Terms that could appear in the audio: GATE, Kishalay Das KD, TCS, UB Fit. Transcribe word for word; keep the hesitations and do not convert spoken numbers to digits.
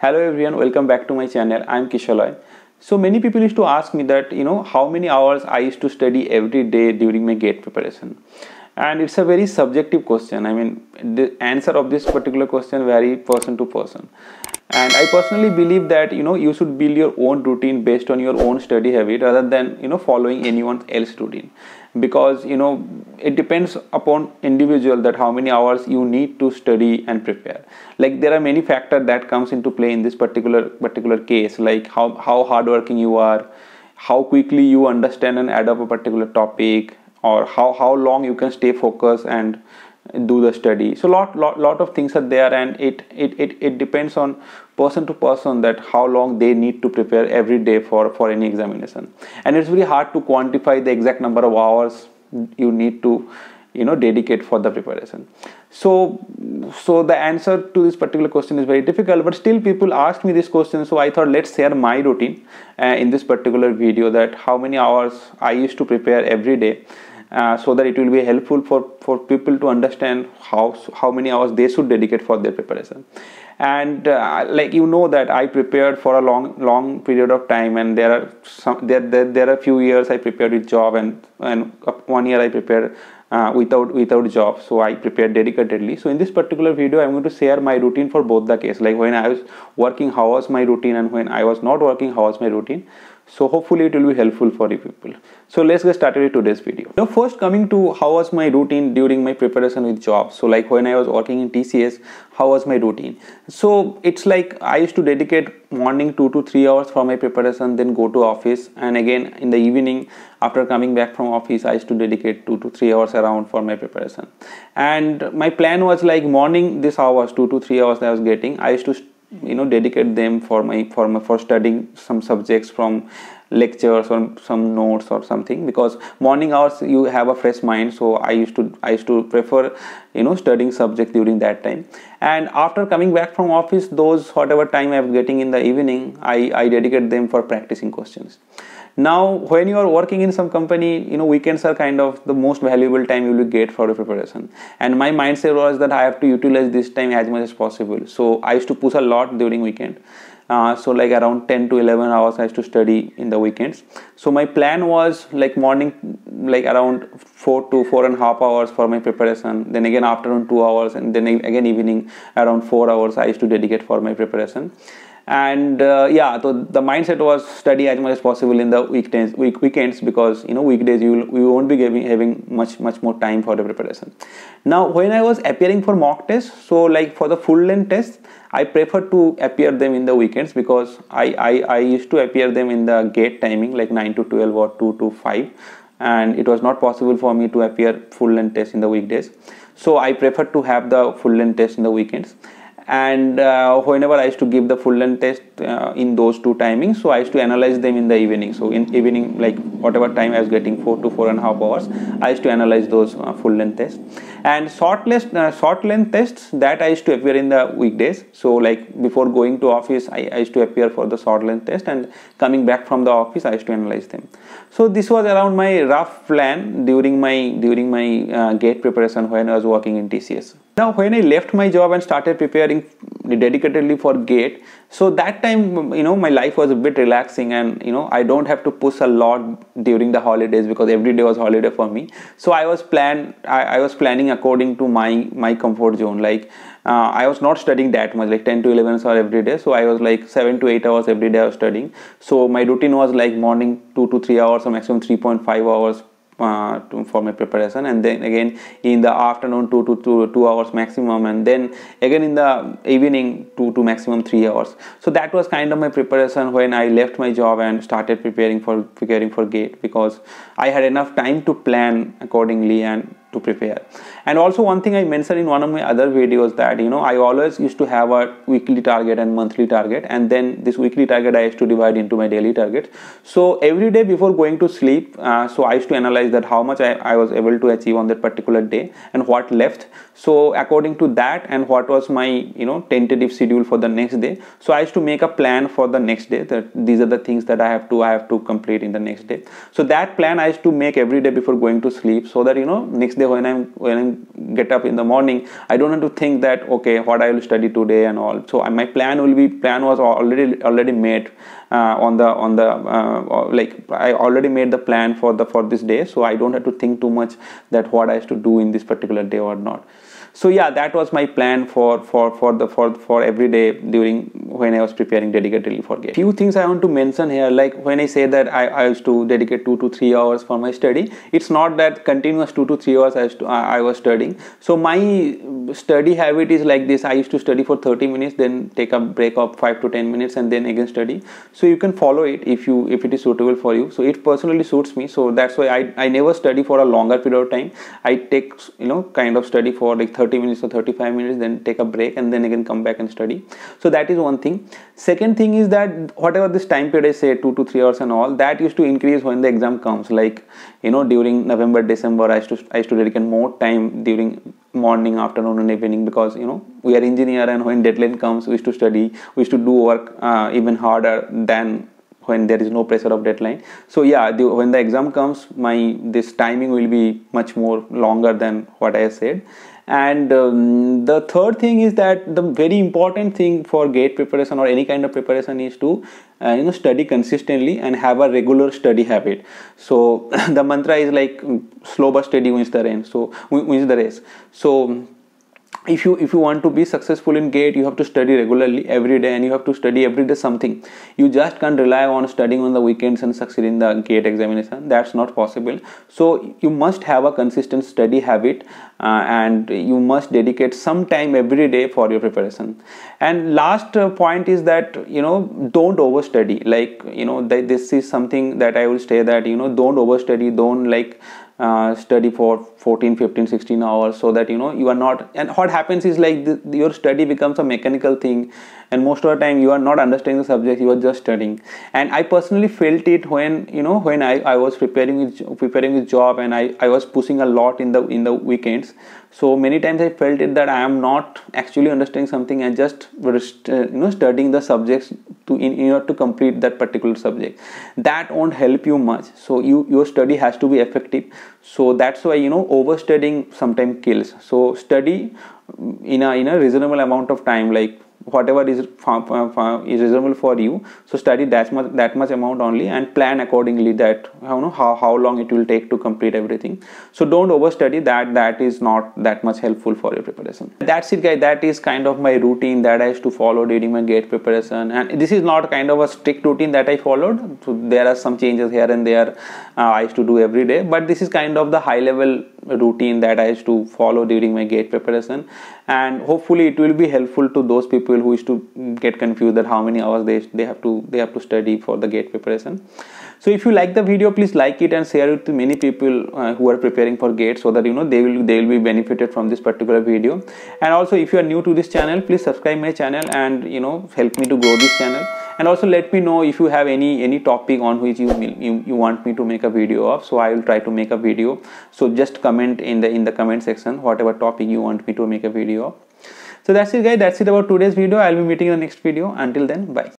Hello everyone, welcome back to my channel. I am Kishalay. So many people used to ask me that, you know, how many hours I used to study every day during my GATE preparation. And it's a very subjective question. I mean, the answer of this particular question varies person to person. And I personally believe that, you know, you should build your own routine based on your own study habit rather than, you know, following anyone else's routine. Because, you know, it depends upon individual that how many hours you need to study and prepare. Like there are many factors that comes into play in this particular particular case, like how, how hardworking you are, how quickly you understand and adapt a particular topic, or how, how long you can stay focused and do the study. So lot lot lot of things are there, and it, it it it depends on person to person that how long they need to prepare every day for for any examination. And it's very hard to quantify the exact number of hours you need to, you know, dedicate for the preparation. So so the answer to this particular question is very difficult, but still people asked me this question, so I thought let's share my routine uh, in this particular video, that how many hours I used to prepare every day. Uh, so that it will be helpful for, for people to understand how how many hours they should dedicate for their preparation. And uh, like you know that I prepared for a long long period of time, and there are some there there, there are few years I prepared with job, and and one year I prepared uh, without without job. So I prepared dedicatedly. So in this particular video, I'm going to share my routine for both the case, like when I was working, how was my routine, and when I was not working, how was my routine. So hopefully it will be helpful for you people. So let's get started with today's video. Now first, coming to how was my routine during my preparation with job. So like when I was working in T C S, how was my routine? So it's like I used to dedicate morning two to three hours for my preparation, then go to office, and again in the evening after coming back from office I used to dedicate two to three hours around for my preparation. And my plan was like morning this hours, two to three hours that I was getting, I used to you know dedicate them for my for my for studying some subjects from lectures or some notes or something, because morning hours you have a fresh mind. So I used to I used to prefer you know studying subject during that time. And after coming back from office, those whatever time I'm getting in the evening, I, I dedicate them for practicing questions. Now when you are working in some company, you know weekends are kind of the most valuable time you will get for your preparation. And my mindset was that I have to utilize this time as much as possible. So I used to push a lot during weekend. Uh, so like around ten to eleven hours I used to study in the weekends. So my plan was like morning like around four to four and a half hours for my preparation, then again afternoon two hours, and then again evening around four hours I used to dedicate for my preparation. And uh, yeah, so the mindset was study as much as possible in the weekends, week, weekends, because you know weekdays you will, you won't be giving, having much much more time for the preparation. Now when I was appearing for mock tests, so like for the full length test, I prefer to appear them in the weekends, because I, I, I used to appear them in the GATE timing like nine to twelve or two to five, and it was not possible for me to appear full length test in the weekdays. So I prefer to have the full length test in the weekends. And uh, whenever I used to give the full length test uh, in those two timings, so I used to analyze them in the evening. So in evening, like whatever time I was getting, four to four and a half hours, I used to analyze those uh, full length tests. And short list, uh, short length tests that I used to appear in the weekdays. So like before going to office, I, I used to appear for the short length test, and coming back from the office, I used to analyze them. So this was around my rough plan during my during my uh, GATE preparation when I was working in T C S. Now when I left my job and started preparing dedicatedly for GATE, so that time you know my life was a bit relaxing, and you know I don't have to push a lot during the holidays, because every day was holiday for me. So I was plan I, I was planning according to my my comfort zone. Like uh, I was not studying that much, like ten to eleven hours every day. So I was like seven to eight hours every day I was studying. So my routine was like morning two to three hours or maximum three point five hours Uh, to, for my preparation, and then again in the afternoon two to two, two hours maximum, and then again in the evening two to maximum three hours. So that was kind of my preparation when I left my job and started preparing for preparing for GATE, because I had enough time to plan accordingly and to prepare. And also one thing I mentioned in one of my other videos, that you know I always used to have a weekly target and monthly target, and then this weekly target I used to divide into my daily targets. So every day before going to sleep, uh, so I used to analyze that how much I, I was able to achieve on that particular day and what left. So according to that and what was my you know tentative schedule for the next day, so I used to make a plan for the next day, that these are the things that I have to I have to complete in the next day. So that plan I used to make every day before going to sleep, so that you know next next day when I'm when I get up in the morning, I don't have to think that okay, what I will study today and all. So I, my plan will be plan was already already made uh, on the on the uh, like I already made the plan for the for this day. So I don't have to think too much that what I have to do in this particular day or not. So yeah, that was my plan for for for the for for every day during when I was preparing dedicatedly for GATE. Few things I want to mention here, like when I say that I, I used to dedicate two to three hours for my study, it's not that continuous two to three hours I, to, I was studying. So my study habit is like this: I used to study for thirty minutes, then take a break of five to ten minutes, and then again study. So you can follow it if you if it is suitable for you. So it personally suits me. So that's why I, I never study for a longer period of time. I take, you know, kind of study for like thirty minutes or thirty-five minutes, then take a break and then again come back and study. So that is one thing. Second thing is that whatever this time period I say, two to three hours and all, that used to increase when the exam comes. Like, you know, during November, December, I used to, I used to dedicate more time during morning, afternoon and evening, because you know we are engineer, and when deadline comes we used to study, we used to do work uh, even harder than when there is no pressure of deadline. So yeah, the, when the exam comes, my this timing will be much more longer than what I said. And um, the third thing is that the very important thing for GATE preparation or any kind of preparation is to uh, you know study consistently and have a regular study habit. So the mantra is like slow but steady wins the race. So wins the race. So if you if you want to be successful in GATE, you have to study regularly every day, and you have to study every day something. You just can't rely on studying on the weekends and succeed in the GATE examination. That's not possible. So you must have a consistent study habit, uh, and you must dedicate some time every day for your preparation. And last uh, point is that, you know, don't overstudy. Like, you know, th this is something that I will say, that, you know, don't overstudy, don't like Uh, study for fourteen, fifteen, sixteen hours, so that, you know, you are not, and what happens is like the, your study becomes a mechanical thing, and most of the time you are not understanding the subject, you are just studying. And I personally felt it when, you know, when I, I was preparing preparing his job, and I, I was pushing a lot in the in the weekends. So many times I felt it that I am not actually understanding something, and just you know studying the subjects to in, in order to complete that particular subject. That won't help you much. So you your study has to be effective. So that's why, you know, overstudying sometimes kills. So study in a in a reasonable amount of time, like whatever is is reasonable for you. So study that much that much amount only, and plan accordingly, that you know how how long it will take to complete everything. So don't overstudy. That that is not that much helpful for your preparation. That's it, guys. That is kind of my routine that I used to follow during my GATE preparation. And this is not kind of a strict routine that I followed. So there are some changes here and there uh, I used to do every day. But this is kind of the high level routine that I used to follow during my GATE preparation. And hopefully it will be helpful to those people who used to get confused that how many hours they, they have to they have to study for the GATE preparation. So if you like the video, please like it and share it to many people uh, who are preparing for GATE, so that, you know, they will they will be benefited from this particular video. And also, if you are new to this channel, please subscribe my channel and, you know, help me to grow this channel. And also let me know if you have any any topic on which you you, you want me to make a video of. So I will try to make a video. So just comment in the in the comment section whatever topic you want me to make a video of. So that's it, guys. That's it about today's video. I'll be meeting in the next video. Until then, bye.